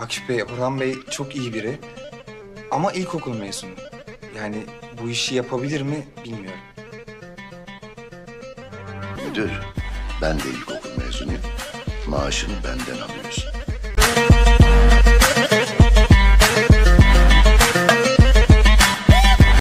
Akif Bey, Orhan Bey çok iyi biri ama ilkokul mezunu. Yani bu işi yapabilir mi bilmiyorum. Müdür, ben de ilkokul mezunuyum. Maaşını benden alıyorsun.